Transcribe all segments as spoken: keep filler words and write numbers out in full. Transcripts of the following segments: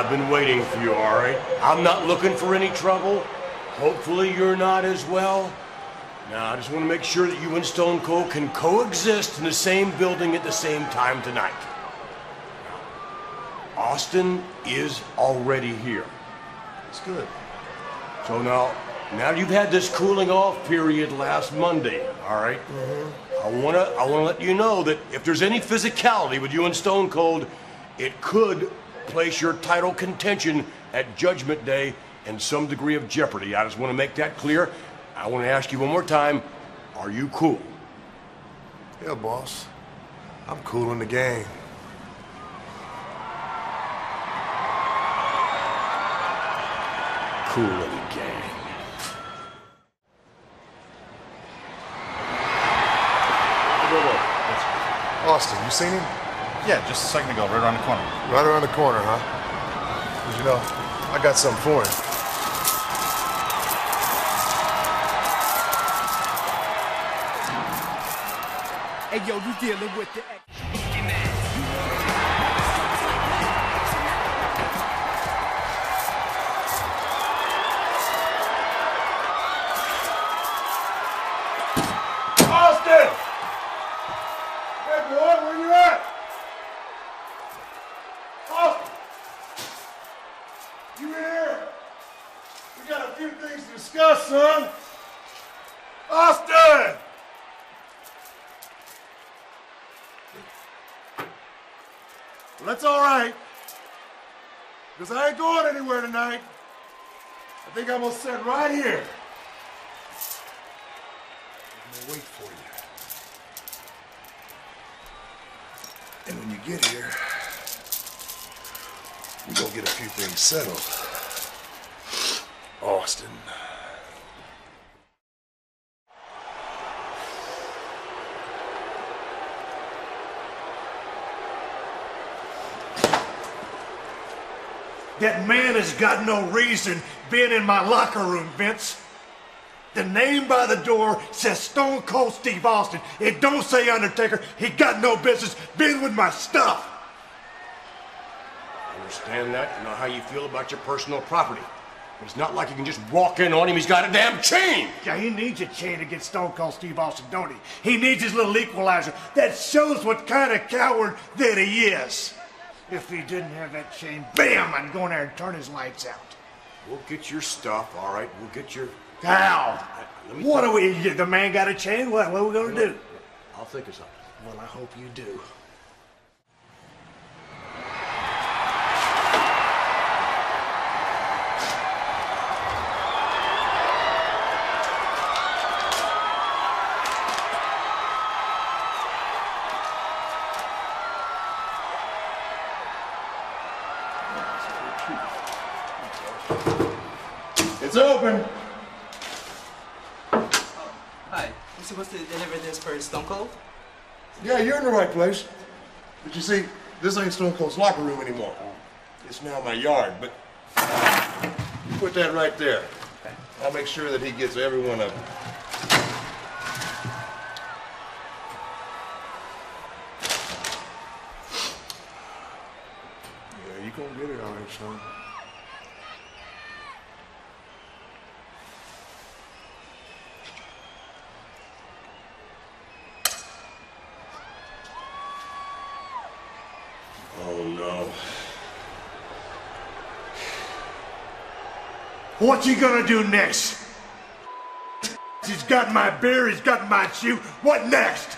I've been waiting for you, all right? I'm not looking for any trouble. Hopefully you're not as well. Now, I just want to make sure that you and Stone Cold can coexist in the same building at the same time tonight. Austin is already here. That's good. So now, now you've had this cooling off period last Monday, all right? Mm-hmm. I want to I want to let you know that if there's any physicality with you and Stone Cold, it could place your title contention at Judgment Day in some degree of jeopardy. I just want to make that clear. I want to ask you one more time, are you cool? Yeah, boss. I'm cool in the game. Cool in the game. Austin, you seen him? Yeah, just a second ago, right around the corner. Right around the corner, huh? Because, you know, I got something for him. Hey, yo, you dealing with the... Austin! Hey, boy, where you at? Austin! You here? We got a few things to discuss, son. Austin! Well, that's all right, because I ain't going anywhere tonight. I think I'm going to sit right here. I'm going to wait for you. And when you get here, we're going to get a few things settled. Austin. That man has got no reason being in my locker room, Vince. The name by the door says Stone Cold Steve Austin. It don't say Undertaker. He got no business being with my stuff. I understand that. I know how you feel about your personal property. But it's not like you can just walk in on him. He's got a damn chain. Yeah, he needs a chain to get Stone Cold Steve Austin, don't he? He needs his little equalizer. That shows what kind of coward that he is. If he didn't have that chain, bam, I'd go in there and turn his lights out. We'll get your stuff, all right? We'll get your... How? What are we... The man got a chain? What, what are we going to do? I'll think of something. Well, I hope you do. It's open. Oh, hi. I'm supposed to deliver this for Stone Cold? Yeah, you're in the right place. But you see, this ain't Stone Cold's locker room anymore. It's now my yard, but you put that right there. I'll make sure that he gets every one of them. Yeah, you gonna get it all right, son. Oh, no. What you gonna do next? He's got my beer, he's got my shoe. What next?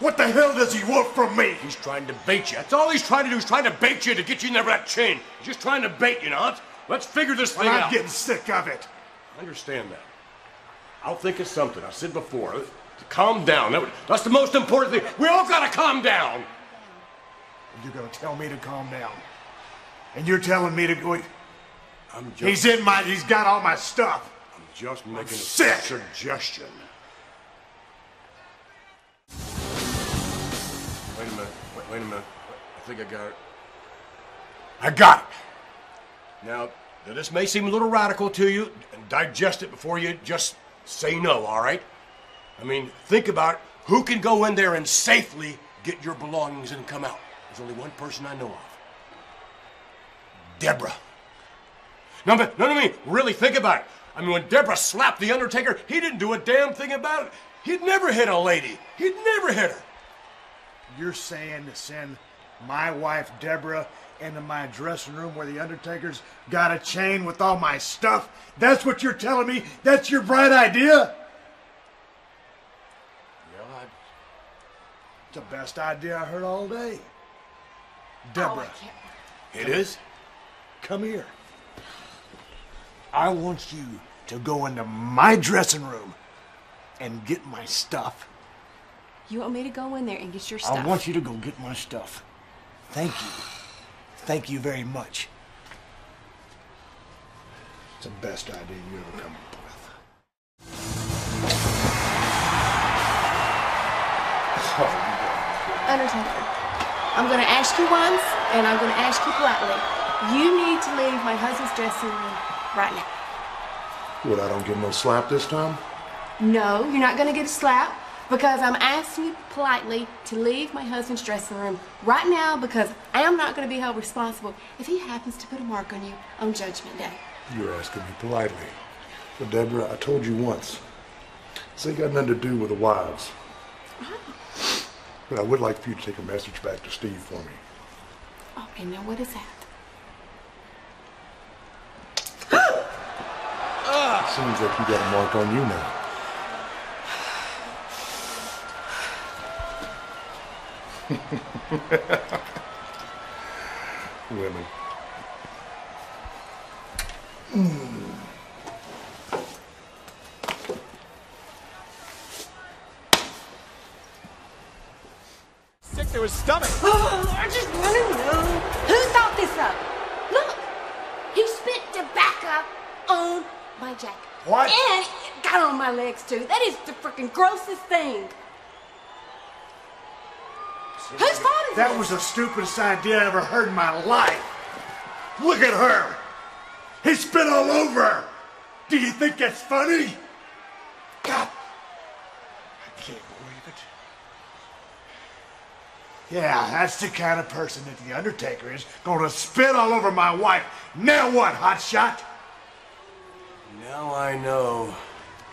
What the hell does he want from me? He's trying to bait you. That's all he's trying to do is trying to bait you to get you in that chain. He's just trying to bait you, Nance. Let's figure this thing well, I'm out. I'm getting sick of it. I understand that. I'll think of something. I said before, to calm down. That's the most important thing. We all gotta calm down. You're going to tell me to calm down. And you're telling me to go... I'm just... He's in my... He's got all my stuff. I'm just making I'm a sick. suggestion. Wait a minute. Wait, wait a minute. Wait, I think I got it. I got it. Now, now, this may seem a little radical to you. And digest it before you just say no, all right? I mean, think about who can go in there and safely get your belongings and come out. There's only one person I know of. Debra. No, but, no, no, I mean, really think about it. I mean, when Debra slapped The Undertaker, he didn't do a damn thing about it. He'd never hit a lady. He'd never hit her. You're saying to send my wife, Debra, into my dressing room where The Undertaker's got a chain with all my stuff? That's what you're telling me? That's your bright idea? It's the best idea I heard all day. Debra. Oh, it is? Come here. I want you to go into my dressing room and get my stuff. You want me to go in there and get your stuff? I want you to go get my stuff. Thank you. Thank you very much. It's the best idea you ever come up with. Oh. Undertaker, I'm going to ask you once, and I'm going to ask you politely. You need to leave my husband's dressing room right now. What, I don't get no slap this time? No, you're not going to get a slap, because I'm asking you politely to leave my husband's dressing room right now, because I am not going to be held responsible if he happens to put a mark on you on Judgment Day. You're asking me politely. But Debra, I told you once, this ain't got nothing to do with the wives. But I would like for you to take a message back to Steve for me. Oh, and now what is that? uh, Seems like you got a mark on you now. Women. Mm. To his stomach. Oh, I just want to know who thought this up. Look, he spit tobacco on my jacket. What? And it got on my legs too. That is the freaking grossest thing. Whose fault is that? That was the stupidest idea I ever heard in my life. Look at her. He spit all over her. Do you think that's funny? God, I can't. Yeah, that's the kind of person that The Undertaker is, gonna spit all over my wife. Now what, hotshot? Now I know.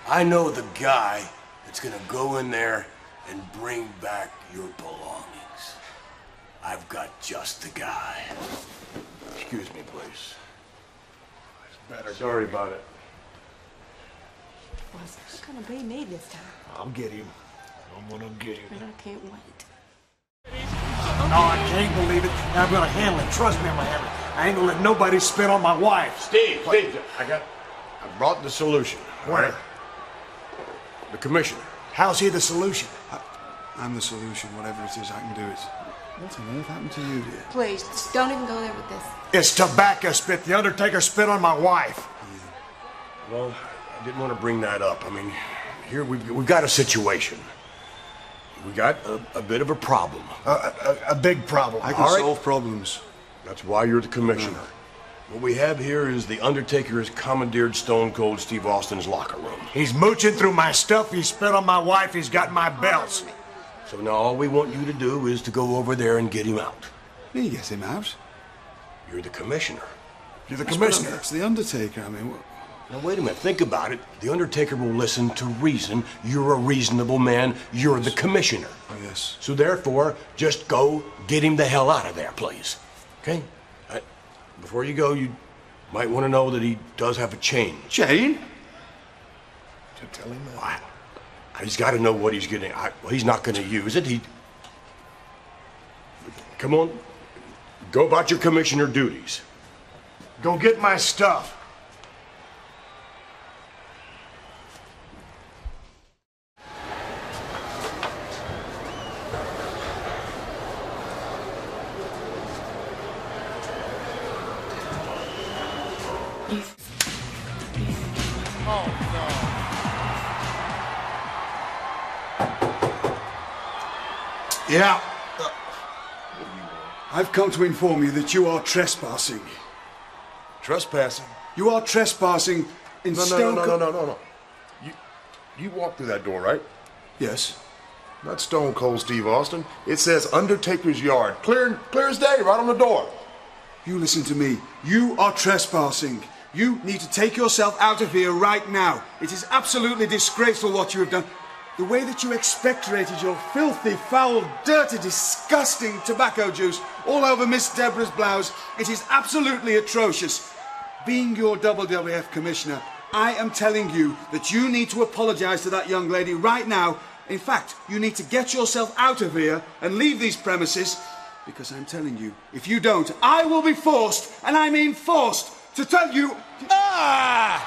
I know the guy that's gonna go in there and bring back your belongings. I've got just the guy. Excuse me, please. It's better. Sorry about it. Well, it's not gonna be me this time. I'll get him. I'm gonna get him. And I can't wait. No, I can't believe it. I'm gonna handle it. Trust me, I'm gonna handle it. I ain't gonna let nobody spit on my wife. Steve, what? Steve, I got. I brought the solution. Where? Right? The commissioner. How's he the solution? I, I'm the solution. Whatever it is, I can do it. What on earth happened to you, dear? Please, just don't even go there with this. It's tobacco spit. The Undertaker spit on my wife. Yeah. Well, I didn't want to bring that up. I mean, here we've we've got a situation. We got a, a bit of a problem. Uh, a, a big problem. I can All solve right. problems. That's why you're the commissioner. Mm-hmm. What we have here is The Undertaker has commandeered Stone Cold Steve Austin's locker room. He's mooching through my stuff. He spit on my wife. He's got my belts. So now all we want you to do is to go over there and get him out. Me get him out? You're the commissioner. You're the That's commissioner. It's The Undertaker. I mean, what? Now, wait a minute. Think about it. The Undertaker will listen to reason. You're a reasonable man. You're the commissioner. Oh, yes. So, therefore, just go get him the hell out of there, please. Okay? I, before you go, you might want to know that he does have a chain. Chain? To tell him that. Wow. He's got to know what he's getting. I, well, he's not going to use it. He. Come on. Go about your commissioner duties. Go get my stuff. Yeah. I've come to inform you that you are trespassing. Trespassing? You are trespassing in no, no, Stone Cold... No, no, no, no, no, no. You, you walked through that door, right? Yes. Not Stone Cold Steve Austin. It says Undertaker's Yard. Clear, clear as day, right on the door. You listen to me. You are trespassing. You need to take yourself out of here right now. It is absolutely disgraceful what you have done. The way that you expectorated your filthy, foul, dirty, disgusting tobacco juice all over Miss Deborah's blouse, it is absolutely atrocious. Being your W W F commissioner, I am telling you that you need to apologize to that young lady right now. In fact, you need to get yourself out of here and leave these premises, because I'm telling you, if you don't, I will be forced, and I mean forced, to tell you... Ah!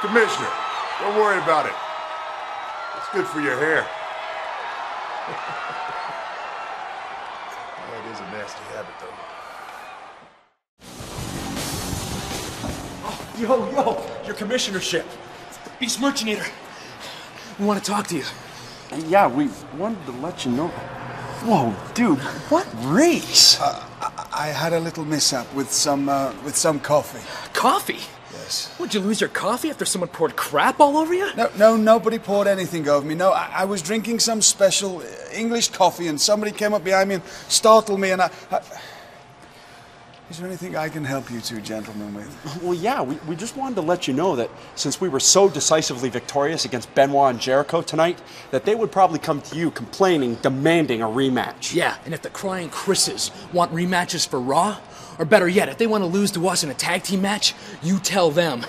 Commissioner, don't worry about it. It's good for your hair. That is a nasty habit, though. Oh, yo, yo, your commissionership. It's the Beast Merchinator. We want to talk to you. Yeah, we wanted to let you know. Whoa, dude, what race? Uh, I, I had a little mishap with some, uh, with some coffee. Coffee? Yes. Would you lose your coffee after someone poured crap all over you? No, no, nobody poured anything over me. No, I, I was drinking some special English coffee, and somebody came up behind me and startled me, and I... I... Is there anything I can help you two gentlemen with? Well, yeah, we, we just wanted to let you know that since we were so decisively victorious against Benoit and Jericho tonight, that they would probably come to you complaining, demanding a rematch. Yeah, and if the crying Chris's want rematches for Raw, or better yet, if they want to lose to us in a tag team match, you tell them.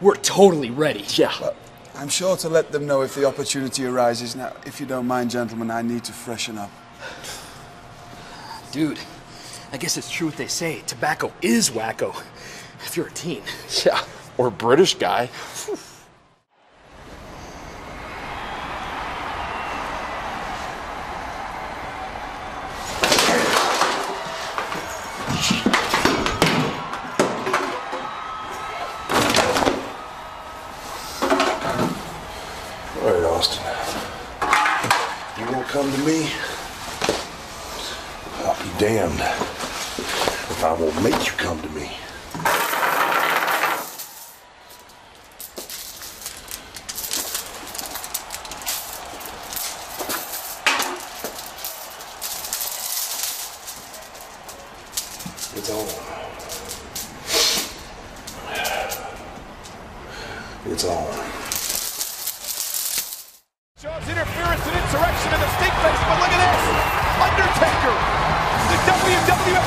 We're totally ready. Yeah. Well, I'm sure to let them know if the opportunity arises. Now, if you don't mind, gentlemen, I need to freshen up. Dude. I guess it's true what they say, tobacco is wacko, if you're a teen. Yeah, or a British guy. All right, Austin. You won't come to me? I'll be damned. I will make you come to me. It's on. It's on. Jobs interference and insurrection in the steak place, but look at this! Undertaker! The W W F